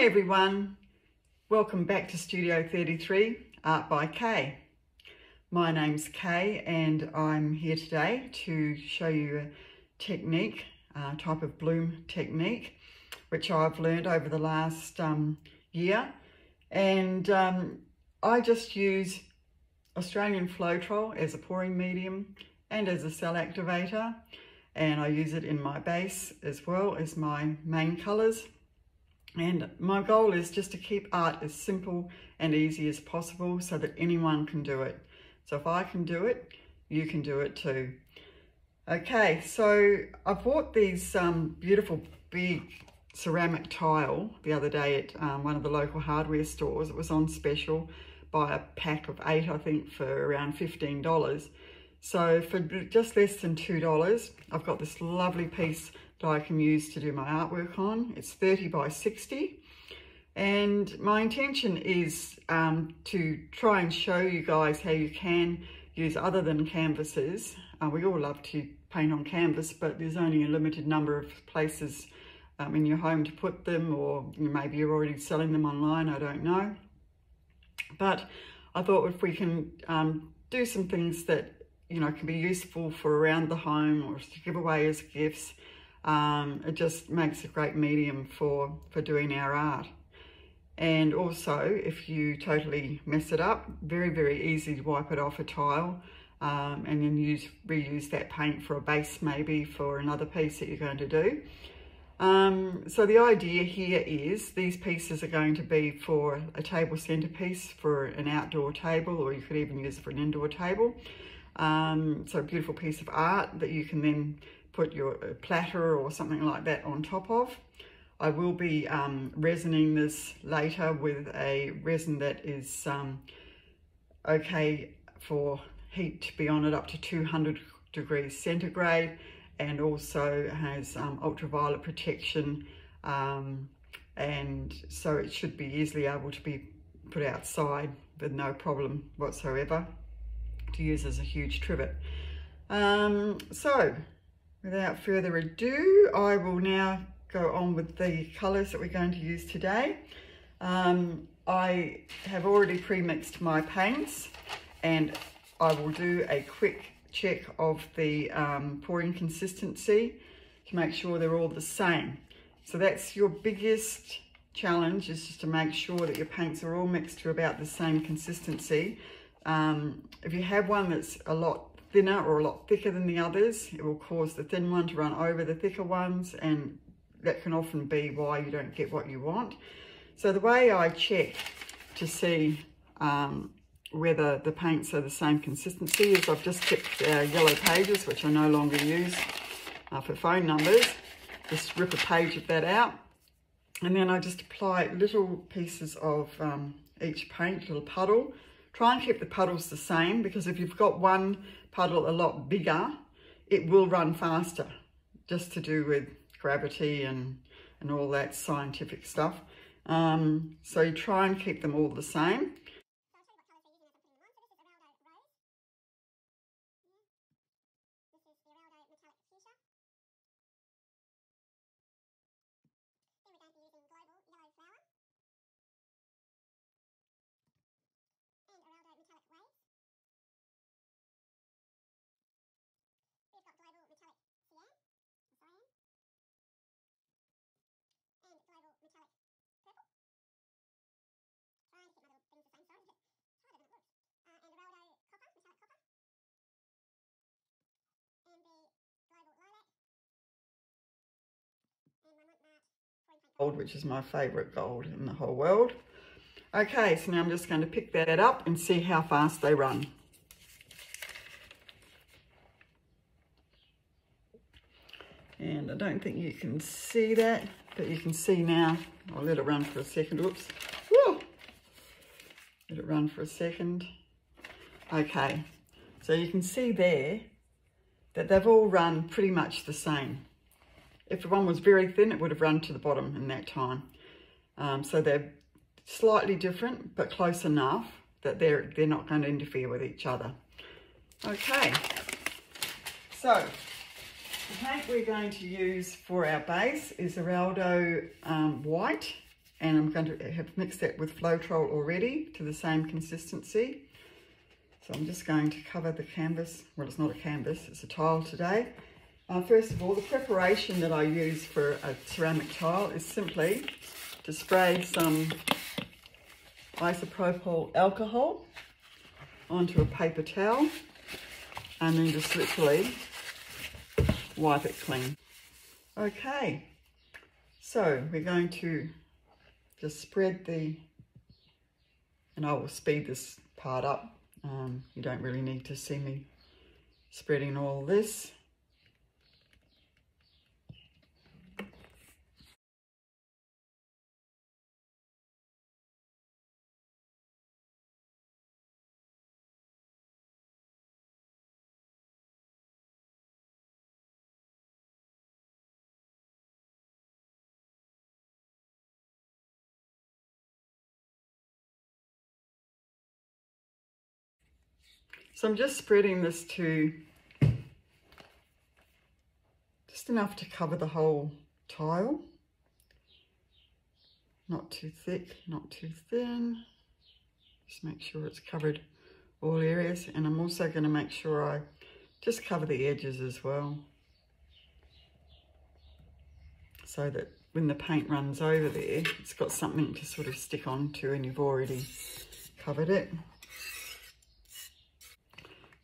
Hi everyone, welcome back to Studio 33, Art by Kay. My name's Kay and I'm here today to show you a technique, a type of bloom technique, which I've learned over the last year. And I just use Australian Floetrol as a pouring medium and as a cell activator. And I use it in my base as well as my main colours. And my goal is just to keep art as simple and easy as possible so that anyone can do it. So if I can do it, you can do it too. Okay, so I bought these beautiful big ceramic tile the other day at one of the local hardware stores. It was on special by a pack of 8, I think, for around $15. So for just less than $2, I've got this lovely piece that I can use to do my artwork on. It's 30 by 60. And my intention is to try and show you guys how you can use other than canvases. We all love to paint on canvas, but there's only a limited number of places in your home to put them, or maybe you're already selling them online, I don't know. But I thought if we can do some things that, you know, can be useful for around the home or to give away as gifts, it just makes a great medium for doing our art. And also, if you totally mess it up, very, very easy to wipe it off a tile and then reuse that paint for a base, maybe for another piece that you're going to do. So the idea here is these pieces are going to be for a table centerpiece, for an outdoor table, or you could even use it for an indoor table. So a beautiful piece of art that you can then put your platter or something like that on top of. I will be resining this later with a resin that is okay for heat to be on it up to 200 degrees centigrade, and also has ultraviolet protection, and so it should be easily able to be put outside with no problem whatsoever to use as a huge trivet. So without further ado, I will now go on with the colours that we're going to use today. I have already pre-mixed my paints, and I will do a quick check of the pouring consistency to make sure they're all the same. So that's your biggest challenge, is just to make sure that your paints are all mixed to about the same consistency. If you have one that's a lot thinner or a lot thicker than the others, it will cause the thin one to run over the thicker ones, and that can often be why you don't get what you want. So the way I check to see whether the paints are the same consistency is I've just kept yellow pages, which I no longer use for phone numbers. Just rip a page of that out, and then I just apply little pieces of each paint, little puddle. Try and keep the puddles the same, because if you've got one puddle a lot bigger, it will run faster, just to do with gravity and all that scientific stuff. So you try and keep them all the same. Gold, which is my favorite gold in the whole world. Okay, so now I'm just going to pick that up and see how fast they run. And I don't think you can see that, but you can see now. I'll let it run for a second. Oops. Woo! Let it run for a second. Okay, so you can see there that they've all run pretty much the same. If the one was very thin, it would have run to the bottom in that time. So they're slightly different, but close enough that they're not going to interfere with each other. Okay, so the paint we're going to use for our base is Eraldo White and I'm going to have mixed that with Floetrol already to the same consistency. So I'm just going to cover the canvas. Well, it's not a canvas, it's a tile today. First of all, the preparation that I use for a ceramic tile is simply to spray some isopropyl alcohol onto a paper towel and then just literally wipe it clean. Okay, so we're going to just spread the, and I will speed this part up. You don't really need to see me spreading all this. So I'm just spreading this to just enough to cover the whole tile. Not too thick, not too thin. Just make sure it's covered all areas. And I'm also going to make sure I just cover the edges as well, so that when the paint runs over there, it's got something to sort of stick onto and you've already covered it.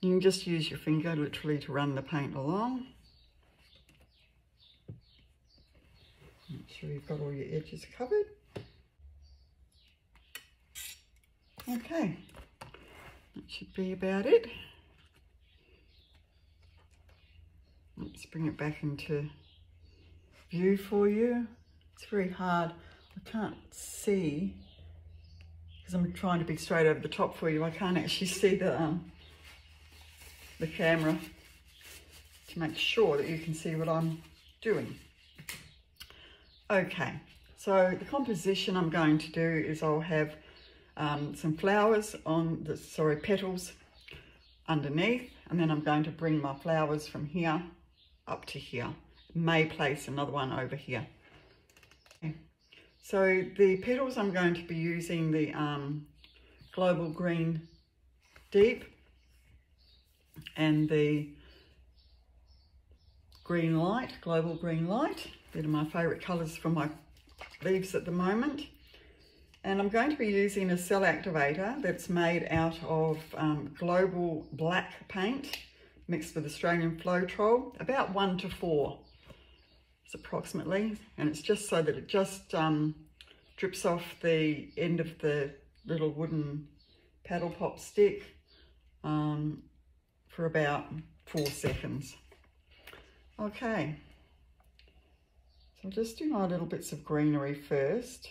You can just use your finger literally to run the paint along. Make sure you've got all your edges covered. Okay, that should be about it. Let's bring it back into view for you. It's very hard, I can't see, because I'm trying to be straight over the top for you. I can't actually see the camera to make sure that you can see what I'm doing. Okay, so the composition I'm going to do is I'll have some flowers on the, sorry, petals underneath, and then I'm going to bring my flowers from here up to here. May place another one over here. Okay. So the petals, I'm going to be using the Global Green Deep and the Green Light, Global Green Light. They're my favourite colours for my leaves at the moment. And I'm going to be using a cell activator that's made out of Global Black paint mixed with Australian Floetrol, about 1 to 4, it's approximately. And it's just so that it just drips off the end of the little wooden paddle pop stick for about 4 seconds. Okay, so I'll just do my little bits of greenery first,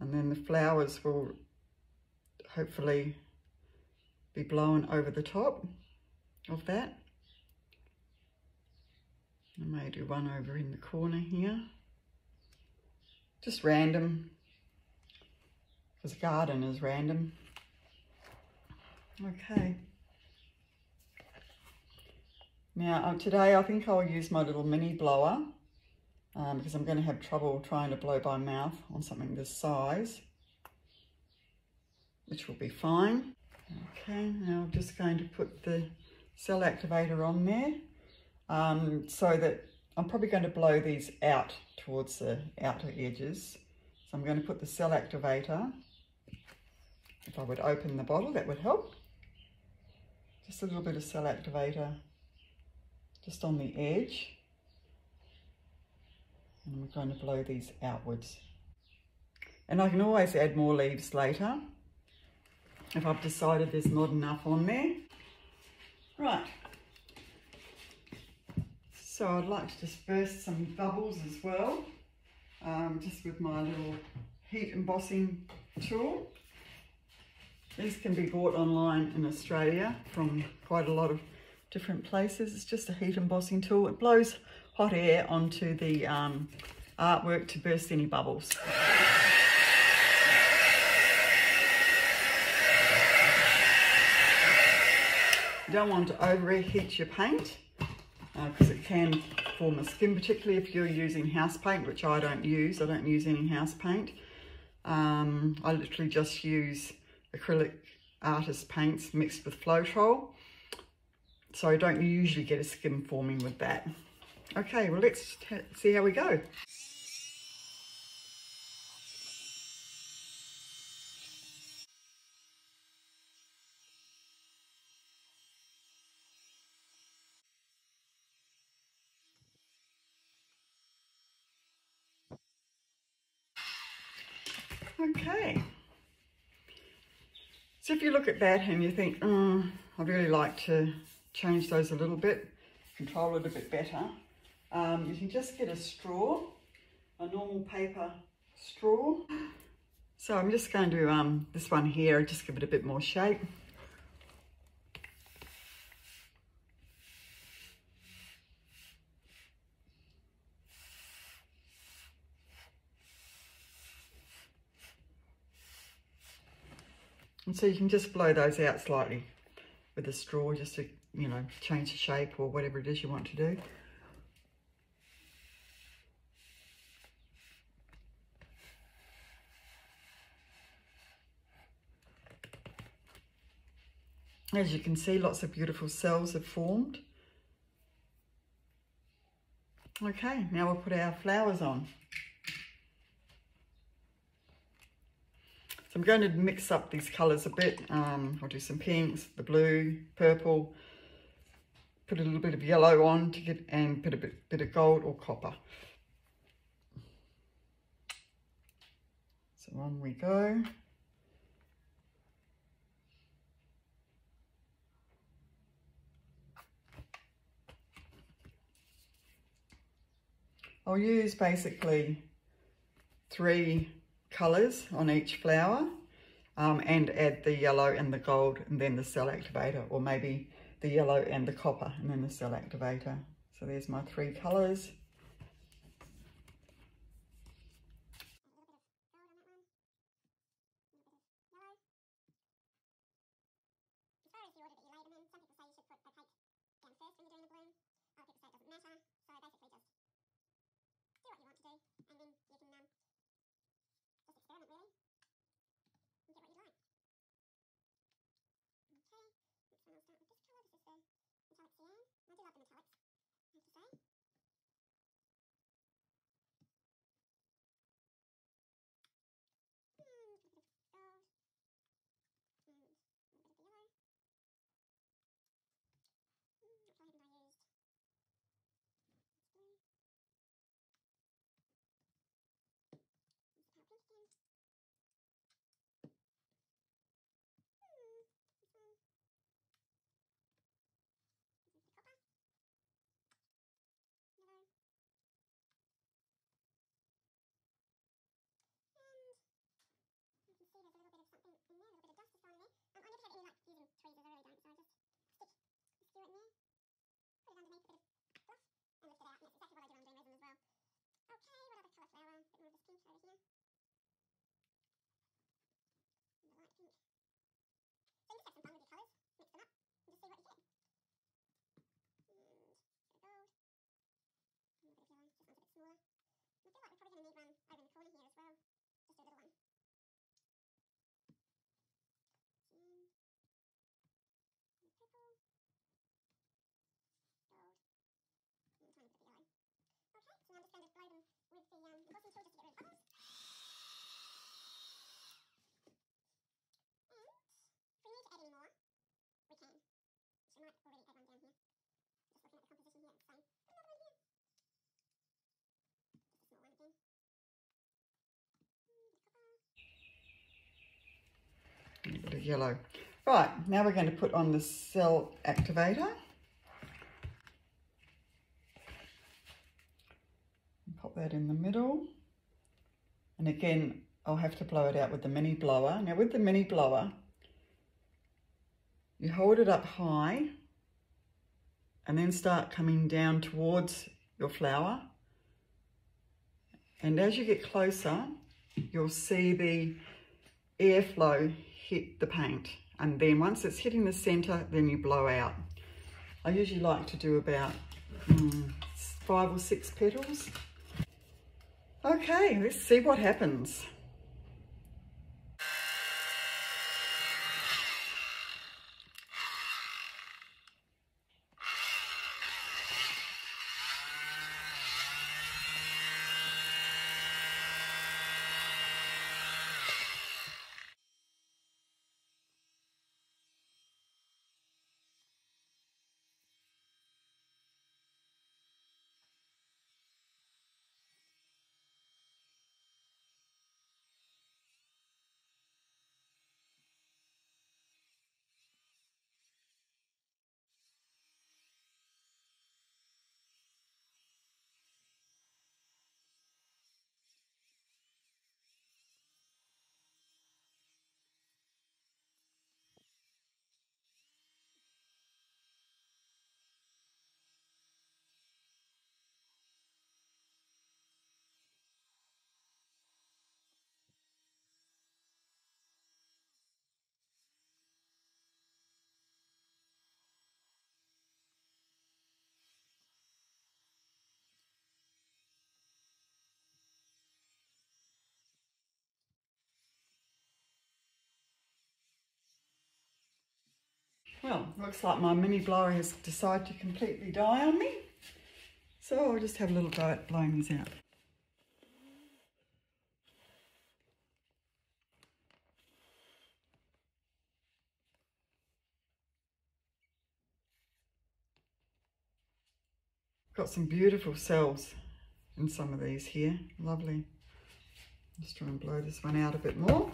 and then the flowers will hopefully be blown over the top of that. I may do one over in the corner here, just random, because a garden is random. Okay, now today I think I'll use my little mini blower because I'm going to have trouble trying to blow by mouth on something this size, which will be fine. Okay, now I'm just going to put the cell activator on there so that I'm probably going to blow these out towards the outer edges. So I'm going to put the cell activator, if I would open the bottle, that would help. Just a little bit of cell activator just on the edge, and we're going to blow these outwards. And I can always add more leaves later if I've decided there's not enough on there. Right, so I'd like to disperse some bubbles as well, just with my little heat embossing tool. These can be bought online in Australia from quite a lot of different places. It's just a heat embossing tool. It blows hot air onto the artwork to burst any bubbles. You don't want to overheat your paint because it can for my skin, particularly if you're using house paint, which I don't use. I don't use any house paint. I literally just use acrylic artist paints mixed with Floetrol. So I don't usually get a skin forming with that. Okay, well, let's see how we go. Okay, so if you look at that and you think, I'd really like to change those a little bit, control it a bit better, you can just get a straw, a normal paper straw. So I'm just going to, this one here, just give it a bit more shape. And so you can just blow those out slightly with a straw just to, you know, change the shape or whatever it is you want to do. As you can see, lots of beautiful cells have formed. Okay, now we'll put our flowers on. So I'm going to mix up these colours a bit. I'll do some pinks, the blue, purple, put a little bit of yellow on to get, and put a bit of gold or copper. So on we go. I'll use basically 3 colours on each flower, and add the yellow and the gold and then the cell activator, or maybe the yellow and the copper and then the cell activator. So there's my 3 colours. A bit of yellow. Right, now we're going to put on the cell activator. Pop that in the middle. And again, I'll have to blow it out with the mini blower. Now with the mini blower, you hold it up high and then start coming down towards your flower. And as you get closer, you'll see the airflow hit the paint, and then once it's hitting the center, then you blow out. I usually like to do about 5 or 6 petals. Okay, let's see what happens. Well, looks like my mini blower has decided to completely die on me. So I'll just have a little go at blowing these out. Got some beautiful cells in some of these here. Lovely. Just try and blow this one out a bit more.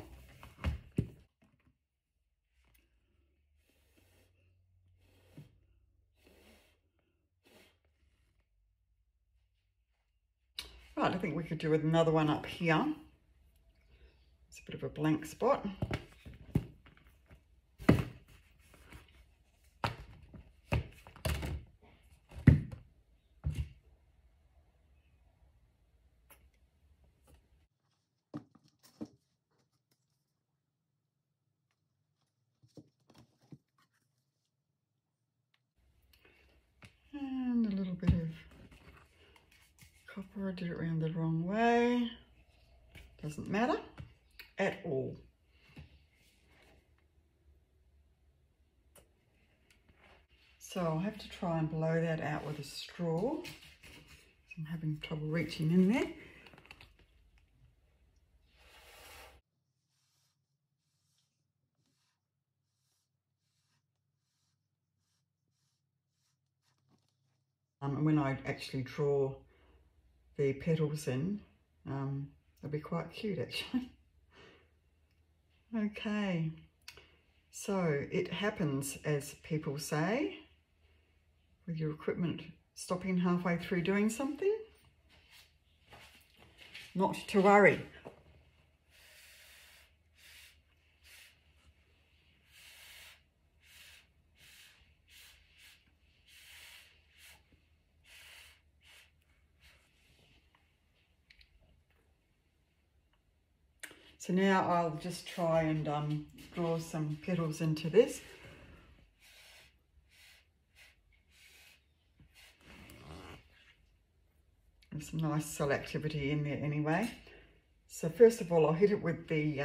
Right, I think we could do with another one up here. It's a bit of a blank spot. And a little bit of copper. I did it around the wrong way. Doesn't matter at all. So I'll have to try and blow that out with a straw. I'm having trouble reaching in there. And when I actually draw the petals in, they'll be quite cute actually. Okay, so it happens, as people say, with your equipment stopping halfway through doing something. Not to worry. So now I'll just try and draw some petals into this. There's some nice selectivity in there anyway. So first of all, I'll hit it with the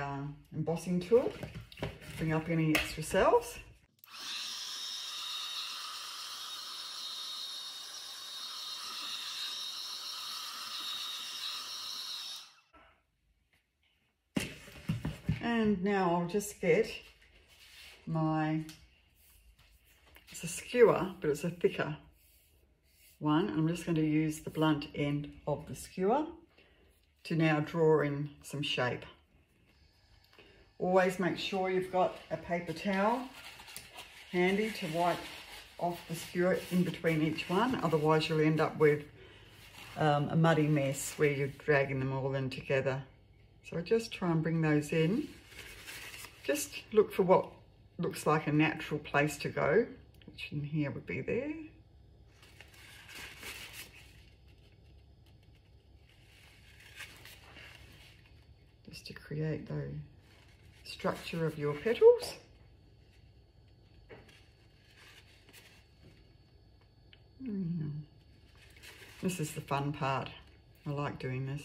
embossing tool, bring up any extra cells. And now I'll just get my, it's a skewer, but it's a thicker one. I'm just going to use the blunt end of the skewer to now draw in some shape. Always make sure you've got a paper towel handy to wipe off the skewer in between each one. Otherwise you'll end up with a muddy mess where you're dragging them all in together. So I just try and bring those in. Just look for what looks like a natural place to go, which in here would be there. Just to create the structure of your petals. This is the fun part. I like doing this.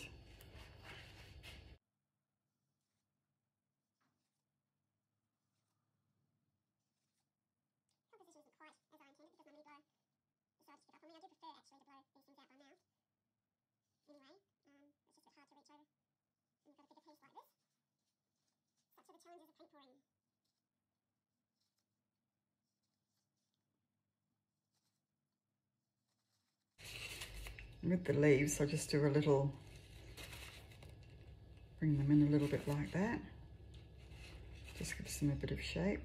With the leaves, I just do a little, bring them in a little bit like that. Just gives them a bit of shape.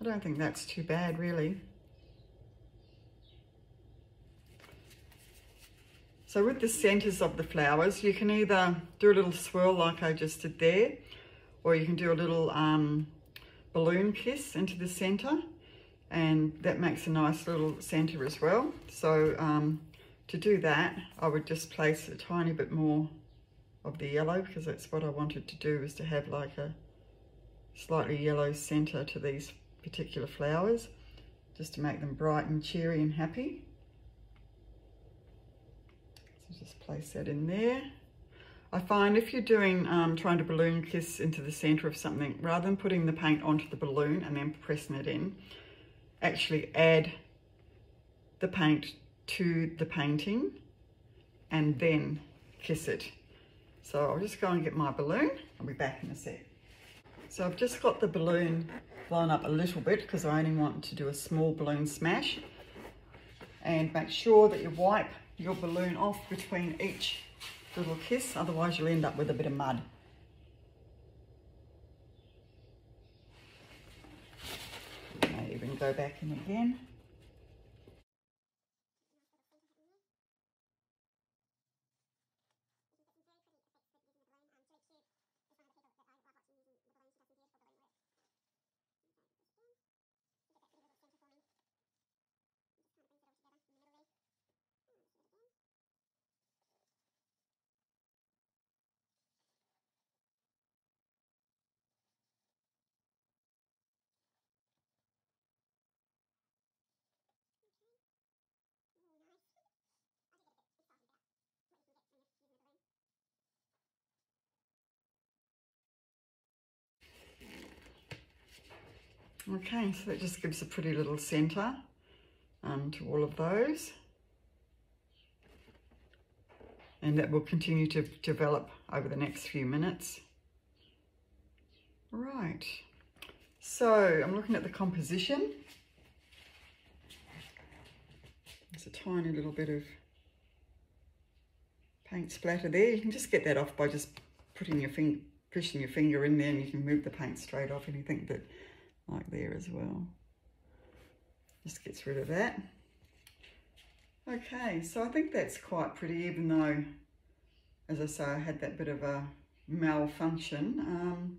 I don't think that's too bad, really. So with the centres of the flowers, you can either do a little swirl like I just did there, or you can do a little balloon kiss into the centre, and that makes a nice little centre as well. So to do that, I would just place a tiny bit more of the yellow, because that's what I wanted to do, was to have like a slightly yellow centre to these particular flowers, just to make them bright and cheery and happy. So just place that in there. I find if you're doing trying to balloon kiss into the centre of something, rather than putting the paint onto the balloon and then pressing it in, actually add the paint to the painting and then kiss it. So I'll just go and get my balloon. I'll be back in a sec. So I've just got the balloon blown up a little bit, because I only want to do a small balloon smash. And make sure that you wipe your balloon off between each little kiss, otherwise you'll end up with a bit of mud. Now you can go back in again. Okay, so that just gives a pretty little centre to all of those. And that will continue to develop over the next few minutes. Right, so I'm looking at the composition. There's a tiny little bit of paint splatter there. You can just get that off by just putting your finger, pushing your finger in there, and you can move the paint straight off anything that like there as well. Just gets rid of that. Okay, so I think that's quite pretty, even though, as I say, I had that bit of a malfunction.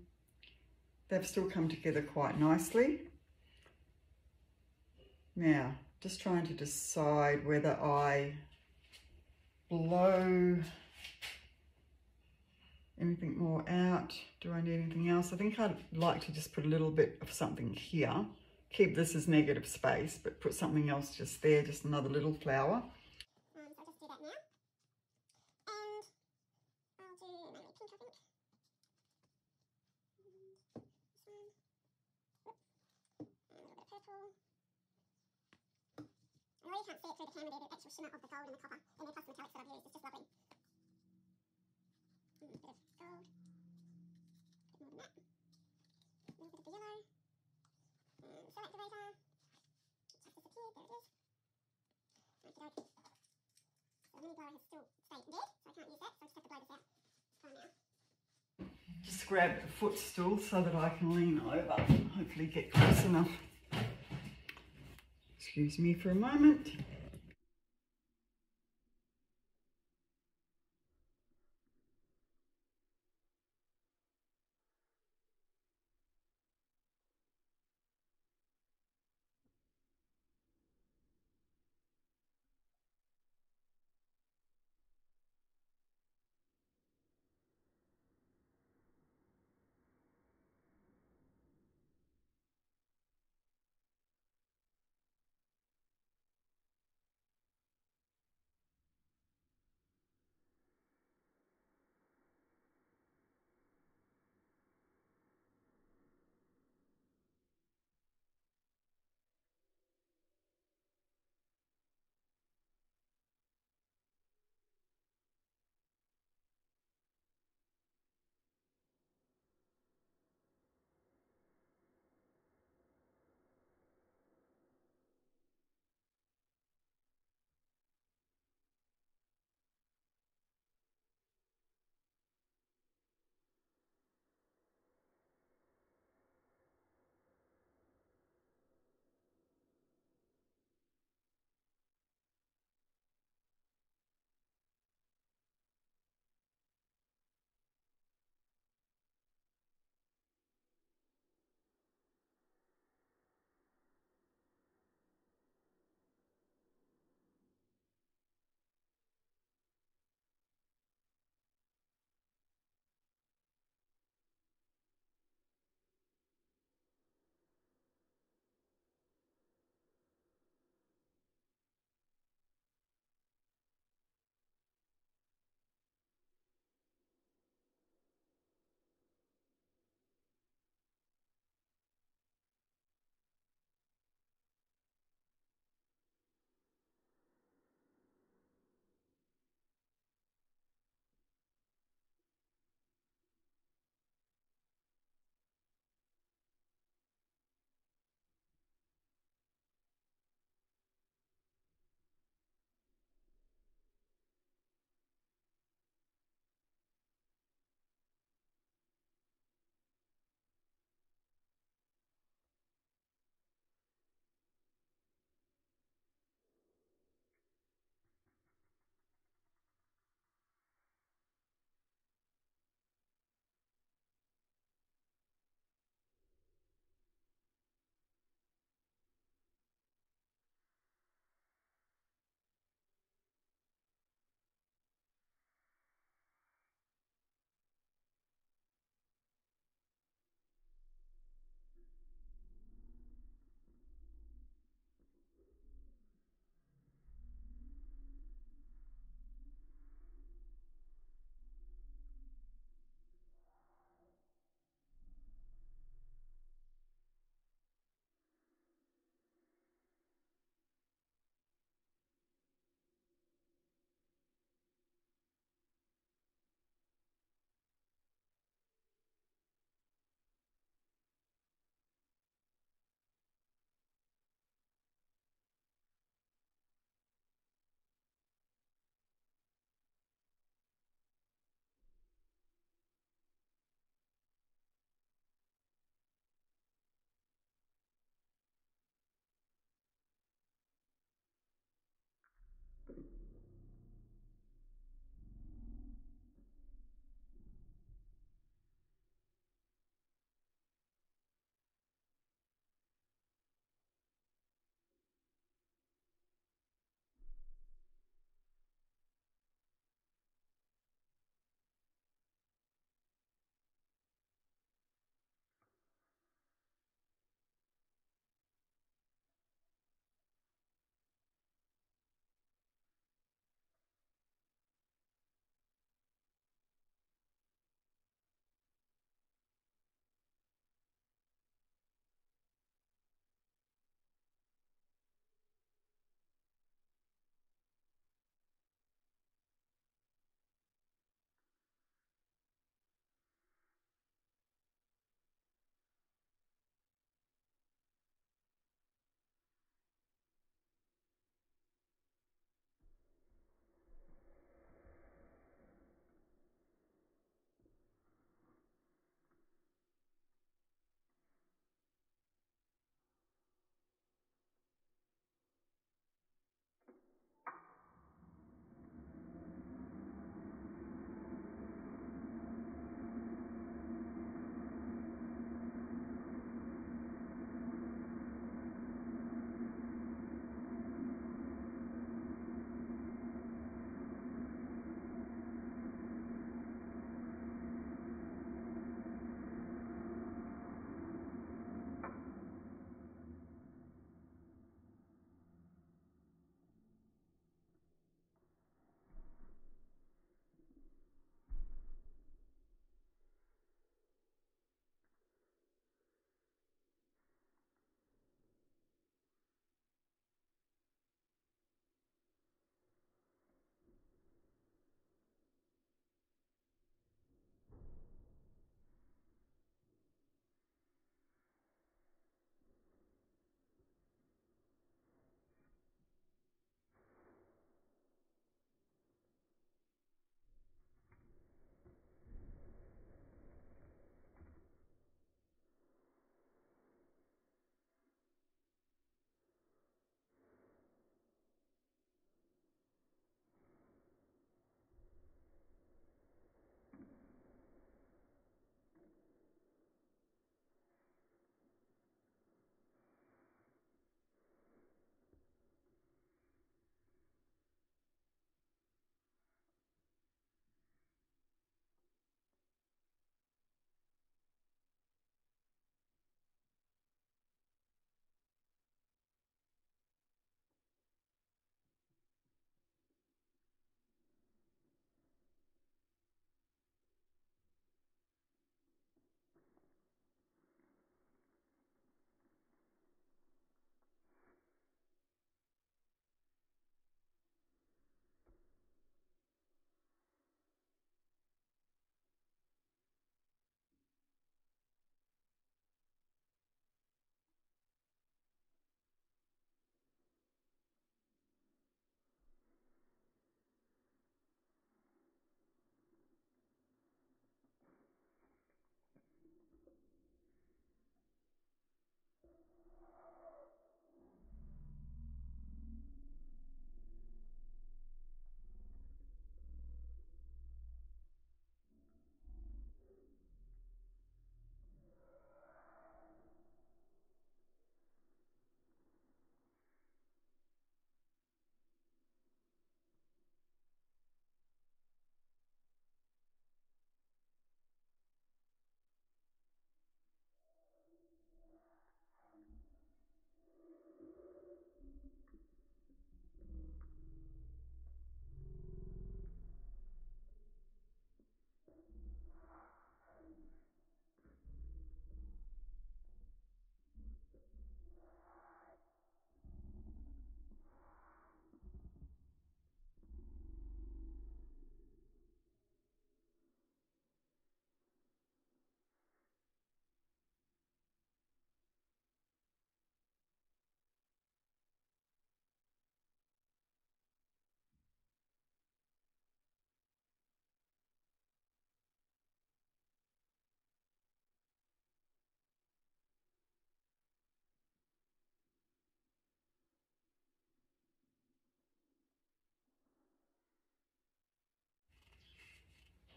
They've still come together quite nicely. Now, just trying to decide whether I blow anything more out. Do I need anything else? I think I'd like to just put a little bit of something here. Keep this as negative space, but put something else just there, just another little flower. So I'll just do that now. And I'll do mainly pink, I think. And this one. And a little bit of purple. And although you can't see it through the camera, the actual shimmer of the gold and the copper, and the plus metallics that I've used, is just lovely. Yellow, select eraser, it's just disappeared, there it is, okey-doke. So the mini blower has still stayed dead, so I can't use that, so I just have to blow this out. Time now. Just grabbed the footstool so that I can lean over and hopefully get close enough. Excuse me for a moment.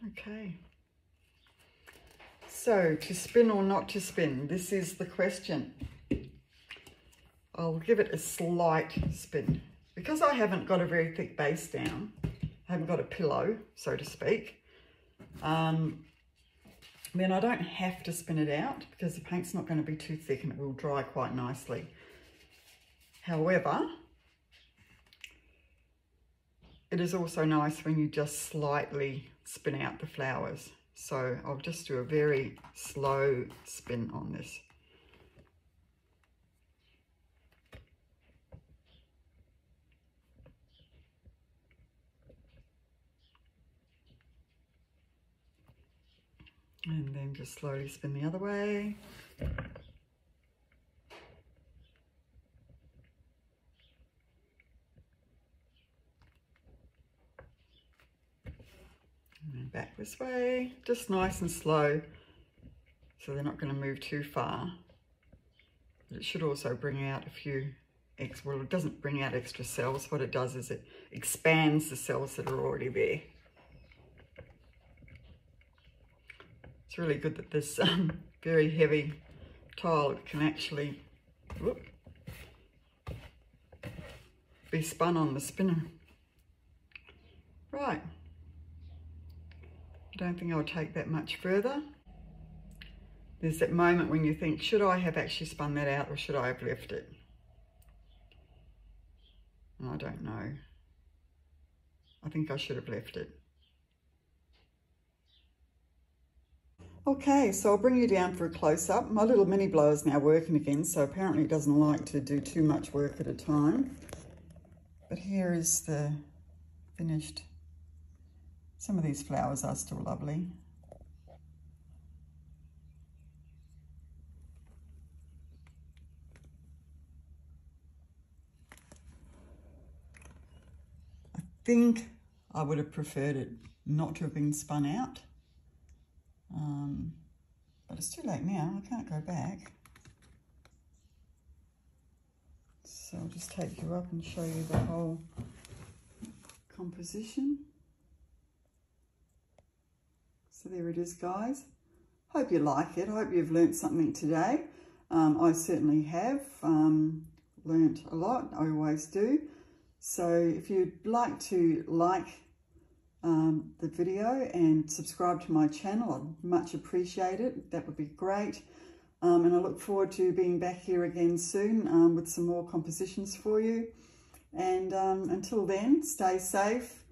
Okay, so to spin or not to spin, this is the question. I'll give it a slight spin. Because I haven't got a very thick base down, I haven't got a pillow, so to speak, then I don't have to spin it out because the paint's not going to be too thick and it will dry quite nicely. However, it is also nice when you just slightly spin out the flowers. So I'll just do a very slow spin on this. And then just slowly spin the other way. And then back this way, just nice and slow, so they're not going to move too far. But it should also bring out a few, well, it doesn't bring out extra cells. What it does is it expands the cells that are already there. It's really good that this very heavy tile can actually be spun on the spinner. Right, I don't think I'll take that much further. There's that moment when you think, should I have actually spun that out or should I have left it? And I don't know. I think I should have left it. Okay, so I'll bring you down for a close-up. My little mini blower's now working again, so apparently it doesn't like to do too much work at a time. But here is the finished. Some of these flowers are still lovely. I think I would have preferred it not to have been spun out. But it's too late now, I can't go back. So I'll just take you up and show you the whole composition. So there it is, guys. Hope you like it. I hope you've learnt something today. I certainly have learnt a lot. I always do. So if you'd like to the video and subscribe to my channel, I'd much appreciate it. That would be great. And I look forward to being back here again soon with some more compositions for you. And until then, stay safe,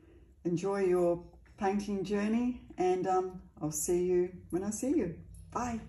enjoy your painting journey, and I'll see you when I see you. Bye.